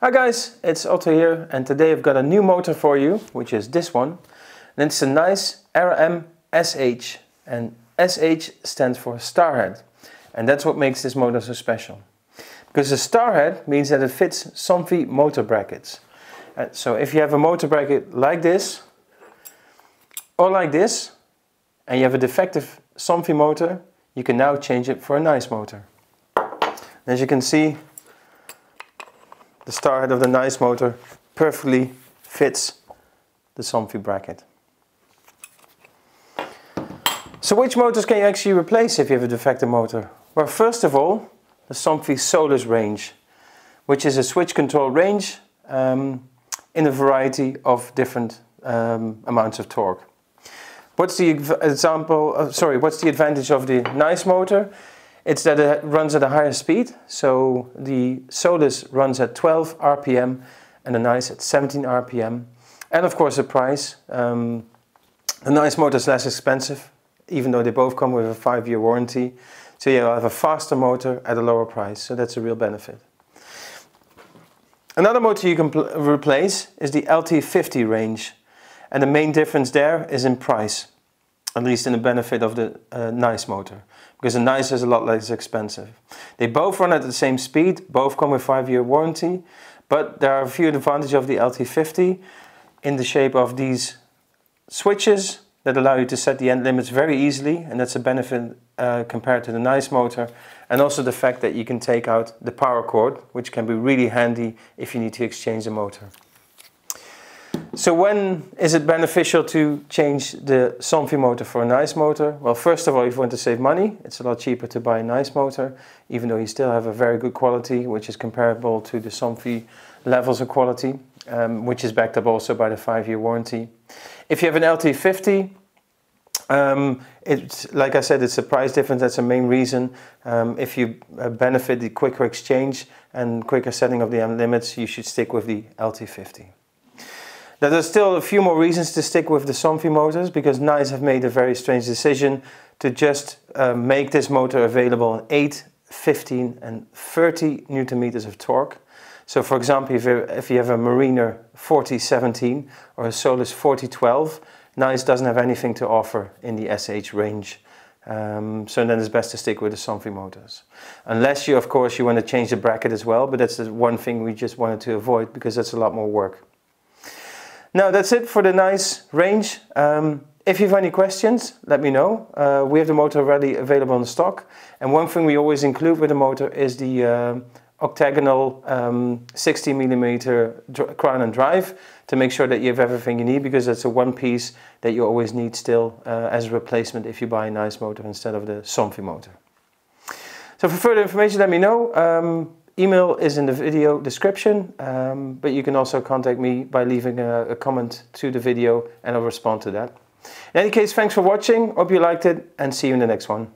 Hi guys, it's Otto here, and today I've got a new motor for you, which is this one. And it's a nice Era MSH, and SH stands for starhead. And that's what makes this motor so special. Because a starhead means that it fits Somfy motor brackets. So if you have a motor bracket like this, or like this, and you have a defective Somfy motor, you can now change it for a Nice motor. And as you can see, the starhead of the Nice motor perfectly fits the Somfy bracket. So which motors can you actually replace if you have a defective motor? Well, first of all, the Somfy SOLUS range, which is a switch control range in a variety of different amounts of torque. What's the advantage of the Nice motor? It's that it runs at a higher speed, so the Solus runs at 12 RPM and the Nice at 17 RPM. And of course the price. The Nice motor is less expensive, even though they both come with a 5-year warranty. So you'll have a faster motor at a lower price, so that's a real benefit. Another motor you can replace is the LT50 range. And the main difference there is in price, at least in the benefit of the Nice motor, because the Nice is a lot less expensive. They both run at the same speed, both come with 5-year warranty, but there are a few advantages of the LT50 in the shape of these switches that allow you to set the end limits very easily, and that's a benefit compared to the Nice motor, and also the fact that you can take out the power cord, which can be really handy if you need to exchange the motor. So when is it beneficial to change the Somfy motor for a Nice motor? Well, first of all, if you want to save money, it's a lot cheaper to buy a Nice motor, even though you still have a very good quality, which is comparable to the Somfy levels of quality, which is backed up also by the 5-year warranty. If you have an LT50, it's, like I said, it's a price difference, that's the main reason. If you benefit the quicker exchange and quicker setting of the end limits, you should stick with the LT50. Now, there's still a few more reasons to stick with the Somfy motors, because Nice have made a very strange decision to just make this motor available in 8, 15 and 30 Nm of torque. So for example, if you have a Mariner 4017 or a Solus 4012, Nice doesn't have anything to offer in the SH range. So then it's best to stick with the Somfy motors. Unless of course you want to change the bracket as well, but that's the one thing we just wanted to avoid, because that's a lot more work. Now that's it for the Nice range. If you have any questions, let me know. We have the motor already available in stock. And one thing we always include with the motor is the octagonal 60mm crown and drive, to make sure that you have everything you need, because that's a one piece that you always need still as a replacement if you buy a Nice motor instead of the Somfy motor. So for further information, let me know. Email is in the video description, but you can also contact me by leaving a comment to the video, and I'll respond to that. In any case, thanks for watching, hope you liked it, and see you in the next one.